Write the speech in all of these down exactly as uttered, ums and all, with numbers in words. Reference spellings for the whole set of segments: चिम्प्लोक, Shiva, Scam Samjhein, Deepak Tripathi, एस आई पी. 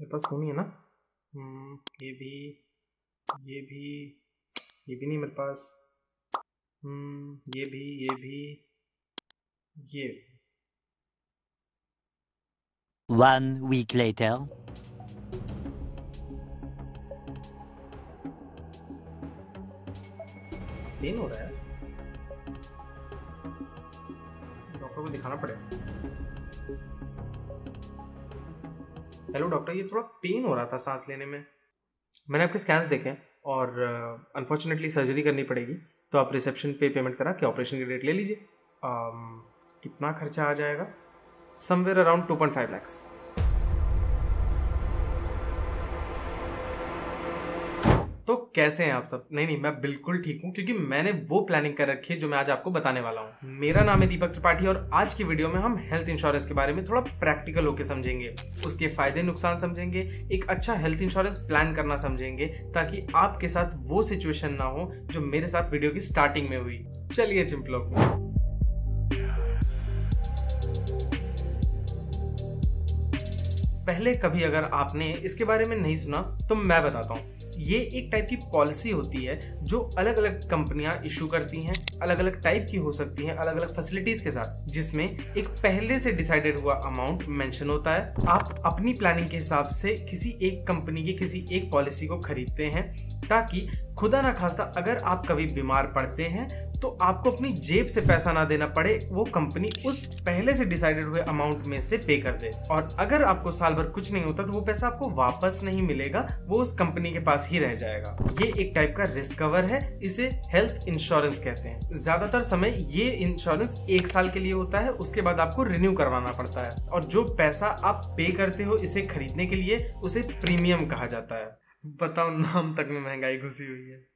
मेरे पास होनी है ना। ये भी ये भी ये भी नहीं मेरे पास। ये भी ये भी ये One week later. दिन हो रहा है, डॉक्टर को दिखाना पड़ेगा। हेलो डॉक्टर, ये थोड़ा पेन हो रहा था सांस लेने में। मैंने आपके स्कैन्स देखे और अनफॉर्चुनेटली uh, सर्जरी करनी पड़ेगी, तो आप रिसेप्शन पे पेमेंट करा के ऑपरेशन की डेट ले लीजिए। um, कितना खर्चा आ जाएगा? Somewhere around two point five lakhs. तो कैसे हैं आप सब? नहीं नहीं मैं बिल्कुल ठीक हूँ, क्योंकि मैंने वो प्लानिंग कर रखी है जो मैं आज आपको बताने वाला हूँ। मेरा नाम है दीपक त्रिपाठी और आज की वीडियो में हम हेल्थ इंश्योरेंस के बारे में थोड़ा प्रैक्टिकल होकर समझेंगे, उसके फायदे नुकसान समझेंगे, एक अच्छा हेल्थ इंश्योरेंस प्लान करना समझेंगे, ताकि आपके साथ वो सिचुएशन ना हो जो मेरे साथ वीडियो की स्टार्टिंग में हुई। चलिए चिम्प्लोक में। पहले कभी अगर आपने इसके बारे में नहीं सुना तो मैं बताता हूँ। ये एक टाइप की पॉलिसी होती है जो अलग अलग कंपनियाँ इशू करती हैं, अलग अलग टाइप की हो सकती हैं, अलग अलग फैसिलिटीज़ के साथ, जिसमें एक पहले से डिसाइडेड हुआ अमाउंट मेंशन होता है। आप अपनी प्लानिंग के हिसाब से किसी एक कंपनी की किसी एक पॉलिसी को खरीदते हैं, ताकि खुदा ना खास्ता अगर आप कभी बीमार पड़ते हैं तो आपको अपनी जेब से पैसा ना देना पड़े, वो कंपनी उस पहले से डिसाइडेड हुए अमाउंट में से पे कर दे। और अगर आपको साल भर कुछ नहीं होता तो वो पैसा आपको वापस नहीं मिलेगा, वो उस कंपनी के पास ही रह जाएगा। ये एक टाइप का रिस्क कवर है, इसे हेल्थ इंश्योरेंस कहते हैं। ज्यादातर समय ये इंश्योरेंस एक साल के लिए होता है, उसके बाद आपको रिन्यू करवाना पड़ता है, और जो पैसा आप पे करते हो इसे खरीदने के लिए उसे प्रीमियम कहा जाता है। बताओ, नाम तक में महंगाई घुसी हुई है।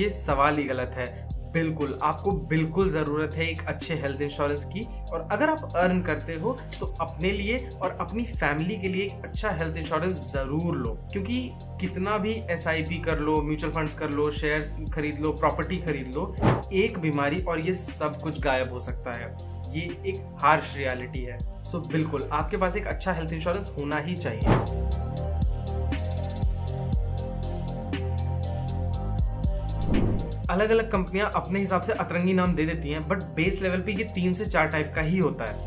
ये सवाल ही गलत है। बिल्कुल, आपको बिल्कुल ज़रूरत है एक अच्छे हेल्थ इंश्योरेंस की, और अगर आप अर्न करते हो तो अपने लिए और अपनी फैमिली के लिए एक अच्छा हेल्थ इंश्योरेंस ज़रूर लो, क्योंकि कितना भी एस आई पी कर लो, म्यूचुअल फंड्स कर लो, शेयर्स खरीद लो, प्रॉपर्टी खरीद लो, एक बीमारी और ये सब कुछ गायब हो सकता है। ये एक हार्श रियलिटी है। सो बिल्कुल आपके पास एक अच्छा हेल्थ इंश्योरेंस होना ही चाहिए। अलग अलग कंपनियां अपने हिसाब से अतरंगी नाम दे देती हैं, बट बेस लेवल पे ये तीन से चार टाइप का ही होता है।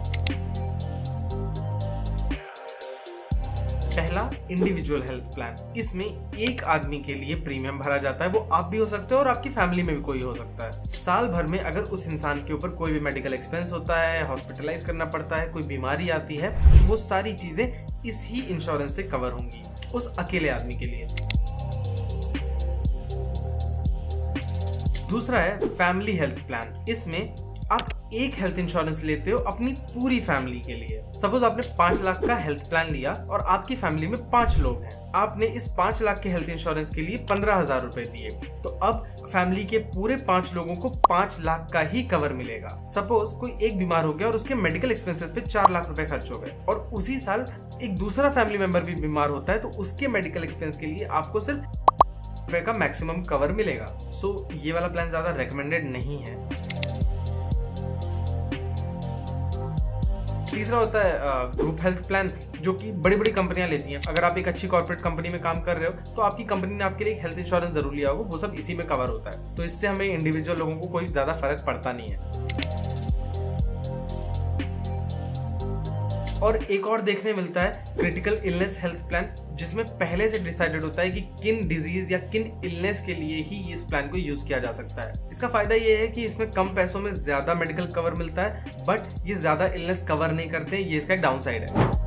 पहला, इंडिविजुअल हेल्थ प्लान। इसमें एक आदमी के लिए प्रीमियम भरा जाता है, वो आप भी हो सकते हो और आपकी फैमिली में भी कोई हो सकता है। साल भर में अगर उस इंसान के ऊपर कोई भी मेडिकल एक्सपेंस होता है, हॉस्पिटलाइज करना पड़ता है, कोई बीमारी आती है, तो वो सारी चीजें इस ही इंश्योरेंस से कवर होंगी उस अकेले आदमी के लिए। दूसरा है फैमिली हेल्थ प्लान। इसमें आप एक हेल्थ इंश्योरेंस लेते हो अपनी पूरी फैमिली के लिए। सपोज आपने पाँच लाख का हेल्थ प्लान लिया और आपकी फैमिली में पाँच लोग हैं। आपने इस पाँच लाख के हेल्थ इंश्योरेंस के लिए पंद्रह हजार रुपए दिए, तो अब फैमिली के पूरे पाँच लोगों को पाँच लाख का ही कवर मिलेगा। सपोज कोई एक बीमार हो गया और उसके मेडिकल एक्सपेंसेस पे चार लाख रुपए खर्च हो गए, और उसी साल एक दूसरा फैमिली मेंबर भी बीमार होता है, तो उसके मेडिकल एक्सपेंस के लिए आपको सिर्फ का मैक्सिमम कवर मिलेगा। सो so, ये वाला प्लान ज्यादा रेकमेंडेड नहीं है। तीसरा होता है ग्रुप हेल्थ प्लान, जो कि बड़ी बड़ी कंपनियां लेती हैं। अगर आप एक अच्छी कॉर्पोरेट कंपनी में काम कर रहे हो तो आपकी कंपनी ने आपके लिए एक हेल्थ इंश्योरेंस जरूर लिया होगा, वो सब इसी में कवर होता है। तो इससे हमें इंडिविजुअल लोगों को कोई ज्यादा फर्क पड़ता नहीं है। और एक और देखने मिलता है क्रिटिकल इलनेस हेल्थ प्लान, जिसमें पहले से डिसाइडेड होता है कि किन डिजीज या किन इलनेस के लिए ही इस प्लान को यूज़ किया जा सकता है। इसका फ़ायदा ये है कि इसमें कम पैसों में ज़्यादा मेडिकल कवर मिलता है, बट ये ज़्यादा इलनेस कवर नहीं करते, ये इसका डाउन साइड है।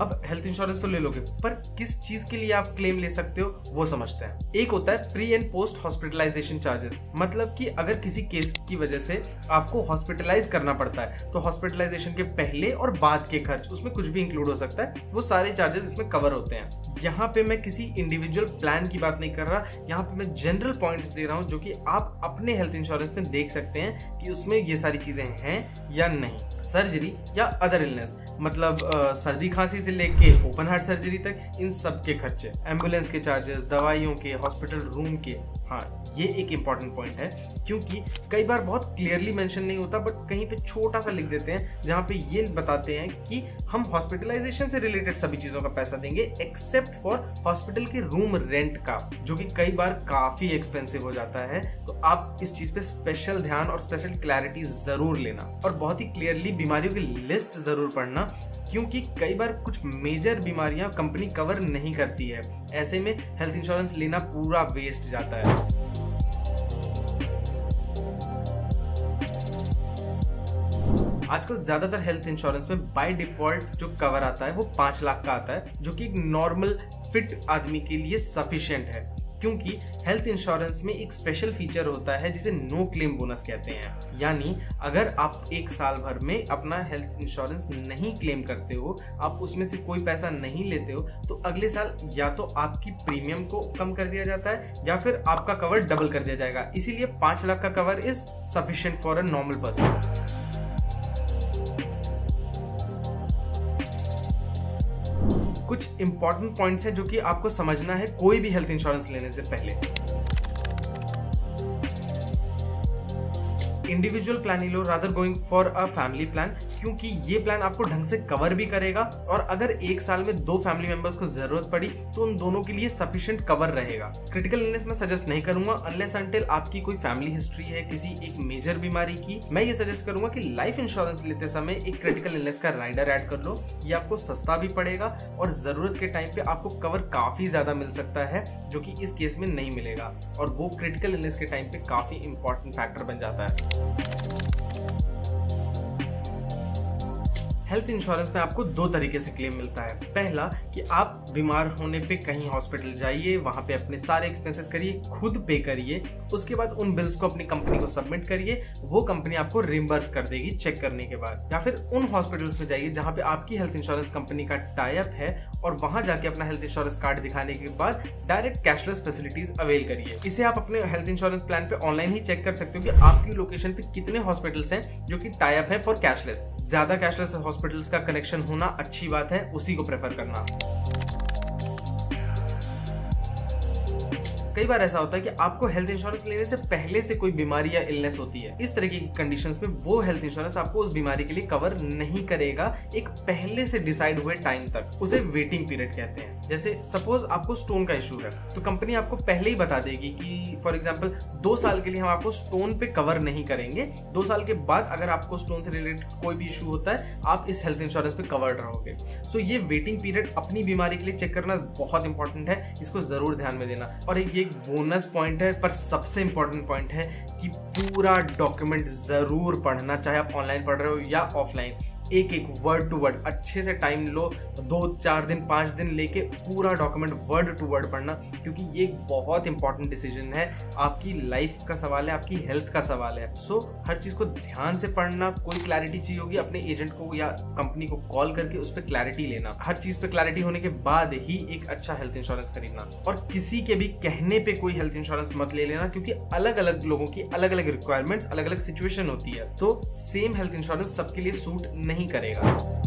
अब हेल्थ इंश्योरेंस तो ले लोगे, पर किस चीज के लिए आप क्लेम ले सकते हो वो समझते हैं। एक होता है pre and post hospitalization charges, मतलब कि अगर किसी केस की वजह से आपको हॉस्पिटलाइज करना पड़ता है तो हॉस्पिटलाइजेशन के पहले और बाद के खर्च, उसमें कुछ भी इंक्लूड हो सकता है, वो सारे चार्जेस इसमें कवर होते हैं। यहाँ पे मैं किसी इंडिविजुअल प्लान की बात नहीं कर रहा, यहाँ पे मैं जनरल पॉइंट्स दे रहा हूँ जो कि आप अपने हेल्थ इंश्योरेंस में देख सकते हैं कि उसमें ये सारी चीजें हैं या नहीं। सर्जरी या अदर इलनेस, मतलब आ, सर्दी खांसी से लेके ओपन हार्ट सर्जरी तक, इन सब के खर्चे, एम्बुलेंस के चार्जेस, दवाइयों के, हॉस्पिटल रूम के, हाँ ये एक इंपॉर्टेंट पॉइंट है, क्योंकि कई बार बहुत क्लियरली मेंशन नहीं होता बट कहीं पे छोटा सा लिख देते हैं जहाँ पे ये बताते हैं कि हम हॉस्पिटलाइजेशन से रिलेटेड सभी चीज़ों का पैसा देंगे एक्सेप्ट फॉर हॉस्पिटल के रूम रेंट का, जो कि कई बार काफ़ी एक्सपेंसिव हो जाता है। तो आप इस चीज़ पे स्पेशल ध्यान और स्पेशल क्लैरिटी ज़रूर लेना और बहुत ही क्लियरली बीमारियों की लिस्ट ज़रूर पढ़ना, क्योंकि कई बार कुछ मेजर बीमारियां कंपनी कवर नहीं करती है। ऐसे में हेल्थ इंश्योरेंस लेना पूरा वेस्ट जाता है। आजकल ज़्यादातर हेल्थ इंश्योरेंस में बाय डिफ़ॉल्ट जो कवर आता है वो पाँच लाख का आता है, जो कि एक नॉर्मल फिट आदमी के लिए सफिशिएंट है, क्योंकि हेल्थ इंश्योरेंस में एक स्पेशल फीचर होता है जिसे नो क्लेम बोनस कहते हैं। यानी अगर आप एक साल भर में अपना हेल्थ इंश्योरेंस नहीं क्लेम करते हो, आप उसमें से कोई पैसा नहीं लेते हो, तो अगले साल या तो आपकी प्रीमियम को कम कर दिया जाता है या फिर आपका कवर डबल कर दिया जाएगा। इसीलिए पाँच लाख का cover is sufficient for a normal person. कुछ इंपॉर्टेंट पॉइंट्स हैं जो कि आपको समझना है कोई भी हेल्थ इंश्योरेंस लेने से पहले। इंडिविजुअल प्लान ही लो rather going for a family plan, क्योंकि ये प्लान आपको ढंग से कवर भी करेगा और अगर एक साल में दो फैमिली मेंबर्स को जरूरत पड़ी तो उन दोनों के लिए सफिशिएंट कवर रहेगा। क्रिटिकल इलनेस मैं सजेस्ट नहीं करूंगा अनलेस अनटिल आपकी कोई फैमिली हिस्ट्री है किसी एक मेजर बीमारी की। मैं ये सजेस्ट करूंगा कि लाइफ इंश्योरेंस लेते समय एक क्रिटिकल इलनेस का राइडर ऐड कर लो, ये आपको सस्ता भी पड़ेगा और ज़रूरत के टाइम पे आपको कवर काफ़ी ज़्यादा मिल सकता है, जो कि इस केस में नहीं मिलेगा और वो क्रिटिकल इलनेस के टाइम पे काफ़ी इंपॉर्टेंट फैक्टर बन जाता है। हेल्थ इंश्योरेंस में आपको दो तरीके से क्लेम मिलता है। पहला कि आप बीमार होने पे कहीं हॉस्पिटल जाइए, वहाँ पे अपने सारे एक्सपेंसेस करिए, खुद पे करिए, उसके बाद उन बिल्स को अपनी कंपनी को सबमिट करिए, वो कंपनी आपको रिम्बर्स कर देगी चेक करने के बाद। या फिर उन हॉस्पिटल्स में जाइए जहाँ पे आपकी हेल्थ इंश्योरेंस कंपनी का टाई अप है और वहाँ जाके अपना हेल्थ इंश्योरेंस कार्ड दिखाने के बाद डायरेक्ट कैशलेस फैसिलिटीज अवेल करिए। इसे आप अपने हेल्थ इंश्योरेंस प्लान पे ऑनलाइन ही चेक कर सकते हो कि आपकी लोकेशन पे कितने हॉस्पिटल्स हैं जो कि टाई अप है फॉर कैशलेस। ज़्यादा कैशलेस हॉस्पिटल्स का कनेक्शन होना अच्छी बात है, उसी को प्रेफर करना। कई बार ऐसा होता है कि आपको हेल्थ इंश्योरेंस लेने से पहले से कोई बीमारी या इलनेस होती है। इस तरीके की कंडीशंस में वो हेल्थ इंश्योरेंस आपको उस बीमारी के लिए कवर नहीं करेगा एक पहले से डिसाइड हुए टाइम तक, उसे वेटिंग पीरियड कहते हैं। जैसे सपोज आपको स्टोन का इशू है तो कंपनी आपको पहले ही बता देगी कि फॉर एग्जाम्पल दो साल के लिए हम आपको स्टोन पे कवर नहीं करेंगे, दो साल के बाद अगर आपको स्टोन से रिलेटेड कोई भी इशू होता है आप इस हेल्थ इंश्योरेंस पे कवर्ड रहोगे। सो ये वेटिंग पीरियड अपनी बीमारी के लिए चेक करना बहुत इंपॉर्टेंट है, इसको ज़रूर ध्यान में देना। और ये एक बोनस पॉइंट है पर सबसे इंपॉर्टेंट पॉइंट है कि पूरा डॉक्यूमेंट ज़रूर पढ़ना, चाहे आप ऑनलाइन पढ़ रहे हो या ऑफलाइन, एक एक वर्ड टू वर्ड अच्छे से टाइम लो, दो चार दिन पाँच दिन लेके पूरा डॉक्यूमेंट वर्ड टू वर्ड पढ़ना, क्योंकि ये एक बहुत इंपॉर्टेंट डिसीजन है, आपकी लाइफ का सवाल है, आपकी हेल्थ का सवाल है। सो हर चीज़ को ध्यान से पढ़ना, कोई क्लैरिटी चाहिए होगी अपने एजेंट को या कंपनी को कॉल करके उस पर क्लैरिटी लेना। हर चीज़ पर क्लैरिटी होने के बाद ही एक अच्छा हेल्थ इंश्योरेंस खरीदना। और किसी के भी कहने पे कोई हेल्थ इंश्योरेंस मत ले लेना, क्योंकि अलग अलग लोगों की अलग अलग रिक्वायरमेंट्स, अलग अलग सिचुएशन होती है, तो सेम हेल्थ इंश्योरेंस सबके लिए सूट नहीं करेगा।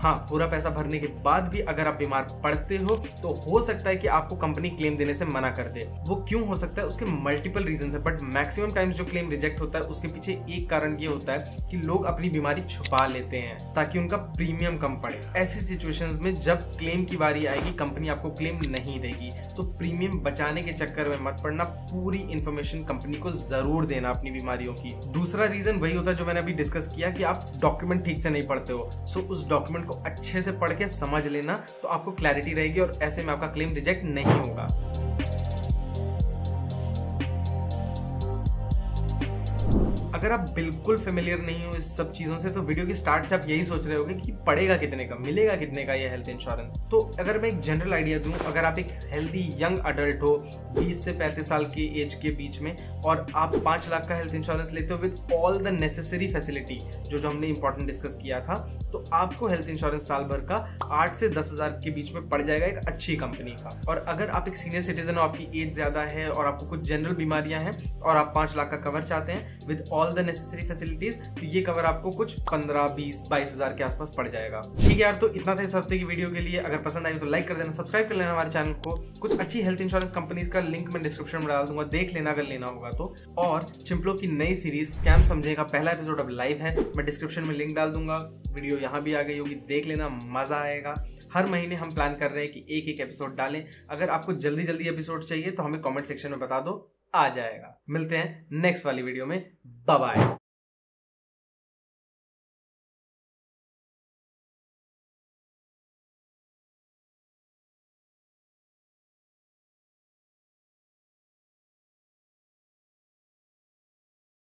हाँ, पूरा पैसा भरने के बाद भी अगर आप बीमार पड़ते हो तो हो सकता है कि आपको कंपनी क्लेम देने से मना कर दे। वो क्यों हो सकता है, उसके मल्टीपल रीजंस है बट मैक्सिमम टाइम्स जो क्लेम रिजेक्ट होता है उसके पीछे एक कारण ये होता है कि लोग अपनी बीमारी छुपा लेते हैं ताकि उनका प्रीमियम कम पड़े। ऐसी सिचुएशंस में जब क्लेम की बारी आएगी कंपनी आपको क्लेम नहीं देगी, तो प्रीमियम बचाने के चक्कर में मत पड़ना, पूरी इन्फॉर्मेशन कंपनी को जरूर देना अपनी बीमारियों की। दूसरा रीजन वही होता है जो मैंने अभी डिस्कस किया कि आप डॉक्यूमेंट ठीक से नहीं पढ़ते हो। सो उस डॉक्यूमेंट को अच्छे से पढ़ के समझ लेना, तो आपको क्लैरिटी रहेगी और ऐसे में आपका क्लेम रिजेक्ट नहीं होगा। अगर आप बिल्कुल फेमिलियर नहीं हो इस सब चीज़ों से तो वीडियो के स्टार्ट से आप यही सोच रहे होगे कि पड़ेगा कितने का, मिलेगा कितने का ये हेल्थ इंश्योरेंस। तो अगर मैं एक जनरल आइडिया दूं, अगर आप एक हेल्दी यंग अडल्ट हो बीस से पैंतीस साल की एज के बीच में और आप पाँच लाख का हेल्थ इंश्योरेंस लेते हो with all the necessary facility जो जो हमने इंपॉर्टेंट डिस्कस किया था, तो आपको हेल्थ इंश्योरेंस साल भर का आठ से दस हज़ार के बीच में पड़ जाएगा एक अच्छी कंपनी का। और अगर आप एक सीनियर सिटीजन हो, आपकी एज ज़्यादा है और आपको कुछ जनरल बीमारियाँ हैं और आप पाँच लाख का कवर चाहते हैं with all all the necessary facilities, तो ये कवर आपको कुछ पंद्रह बीस बाईस हजार के आसपास पड़ जाएगा। ठीक है यार, तो इतना था इस हफ्ते की वीडियो के लिए। अगर पसंद आई तो लाइक कर देना, सब्सक्राइब कर लेना हमारे चैनल को। कुछ अच्छी हेल्थ इंश्योरेंस कंपनीज का लिंक मैं डिस्क्रिप्शन में डाल दूंगा, देख लेना अगर लेना होगा तो। और चिम्प्लोक की नई सीरीज स्कैम समझेगा पहला एपिसोड अब लाइव है, मैं डिस्क्रिप्शन में लिंक डाल दूंगा। वीडियो यहाँ भी आ गई होगी, देख लेना, मजा आएगा। हर महीने हम प्लान कर रहे हैं कि एक एक एपिसोड डालें। अगर आपको जल्दी जल्दी एपिसोड चाहिए तो हमें कमेंट सेक्शन में बता दो, आ जाएगा। मिलते हैं नेक्स्ट वाली वीडियो में, बाय बाय।